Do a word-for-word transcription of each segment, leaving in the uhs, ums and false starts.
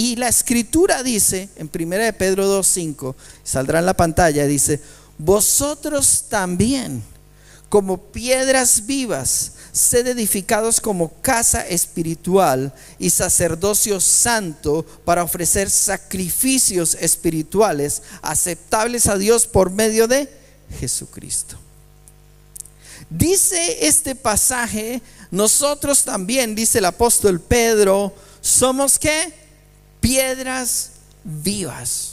Y la escritura dice, en primera de Pedro dos, cinco, saldrá en la pantalla, dice: vosotros también, como piedras vivas, sed edificados como casa espiritual y sacerdocio santo para ofrecer sacrificios espirituales aceptables a Dios por medio de Jesucristo. Dice este pasaje, nosotros también, dice el apóstol Pedro, somos ¿qué? Piedras vivas.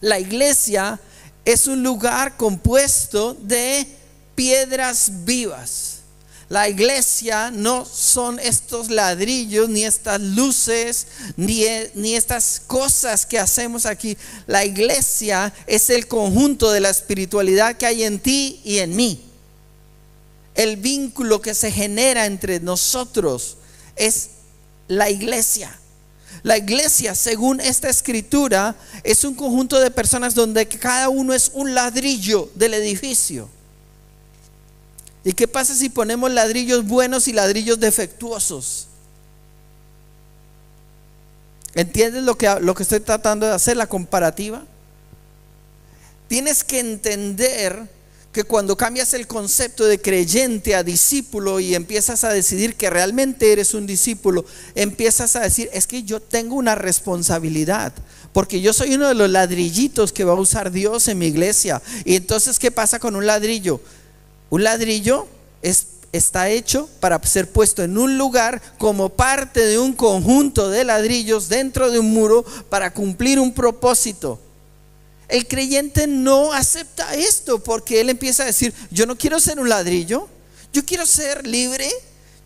La iglesia es un lugar compuesto de piedras vivas. La iglesia no son estos ladrillos, ni estas luces, ni, ni estas cosas que hacemos aquí. La iglesia es el conjunto de la espiritualidad que hay en ti y en mí. El vínculo que se genera entre nosotros es la iglesia. La iglesia, según esta escritura, es un conjunto de personas donde cada uno es un ladrillo del edificio. ¿Y qué pasa si ponemos ladrillos buenos y ladrillos defectuosos? ¿Entiendes lo que, lo que estoy tratando de hacer, la comparativa? Tienes que entender que cuando cambias el concepto de creyente a discípulo y empiezas a decidir que realmente eres un discípulo, empiezas a decir: es que yo tengo una responsabilidad, porque yo soy uno de los ladrillitos que va a usar Dios en mi iglesia. Y entonces, ¿qué pasa con un ladrillo? Un ladrillo es, está hecho para ser puesto en un lugar como parte de un conjunto de ladrillos dentro de un muro para cumplir un propósito. El creyente no acepta esto porque él empieza a decir: yo no quiero ser un ladrillo, yo quiero ser libre,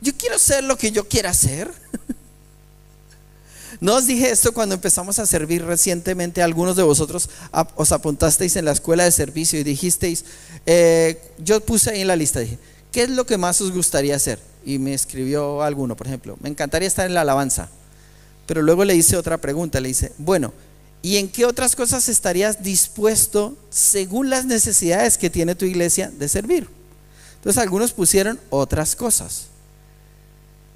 yo quiero ser lo que yo quiera ser. No os dije esto cuando empezamos a servir recientemente. Algunos de vosotros os apuntasteis en la escuela de servicio y dijisteis, eh, yo puse ahí en la lista, dije, ¿qué es lo que más os gustaría hacer? Y me escribió alguno, por ejemplo, me encantaría estar en la alabanza. Pero luego le hice otra pregunta, le hice, bueno, ¿y en qué otras cosas estarías dispuesto según las necesidades que tiene tu iglesia de servir? Entonces algunos pusieron otras cosas.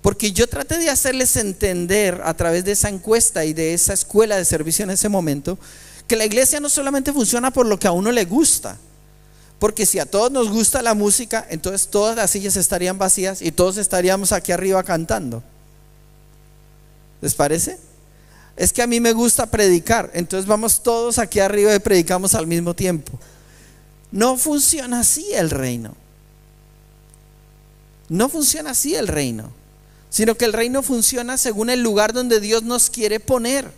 Porque yo traté de hacerles entender a través de esa encuesta y de esa escuela de servicio en ese momento, que la iglesia no solamente funciona por lo que a uno le gusta. Porque si a todos nos gusta la música, entonces todas las sillas estarían vacías y todos estaríamos aquí arriba cantando. ¿Les parece? Es que a mí me gusta predicar, entonces vamos todos aquí arriba y predicamos al mismo tiempo. No funciona así el reino. No funciona así el reino. Sino que el reino funciona según el lugar donde Dios nos quiere poner.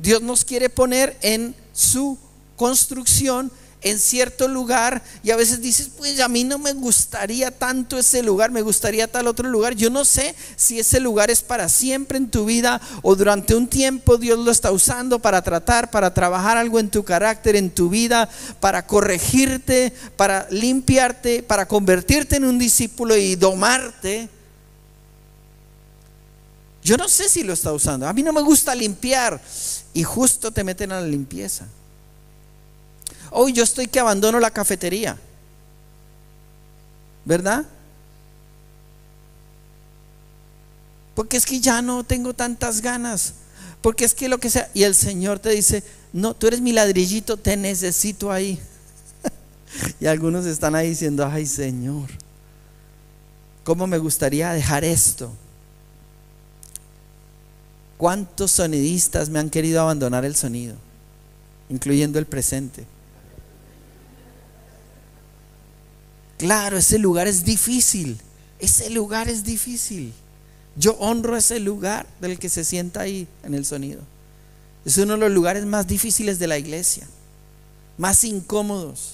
Dios nos quiere poner en su construcción, en cierto lugar. Y a veces dices, pues a mí no me gustaría tanto ese lugar, me gustaría tal otro lugar. Yo no sé si ese lugar es para siempre en tu vida o durante un tiempo Dios lo está usando para tratar, para trabajar algo en tu carácter, en tu vida, para corregirte, para limpiarte, para convertirte en un discípulo y domarte. Yo no sé si lo está usando. A mí no me gusta limpiar. Y justo te meten a la limpieza. Hoy yo estoy que abandono la cafetería. ¿Verdad? Porque es que ya no tengo tantas ganas. Porque es que lo que sea. Y el Señor te dice, no, tú eres mi ladrillito, te necesito ahí. Y algunos están ahí diciendo, ay Señor, ¿cómo me gustaría dejar esto? ¿Cuántos sonidistas me han querido abandonar el sonido? Incluyendo el presente. Claro, ese lugar es difícil. Ese lugar es difícil. Yo honro ese lugar del que se sienta ahí en el sonido. Es uno de los lugares más difíciles de la iglesia. Más incómodos.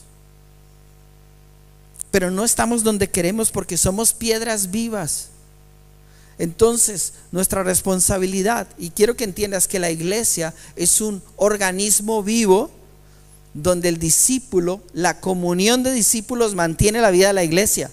Pero no estamos donde queremos porque somos piedras vivas. Entonces, nuestra responsabilidad, y quiero que entiendas que la iglesia es un organismo vivo donde el discípulo, la comunión de discípulos mantiene la vida de la iglesia.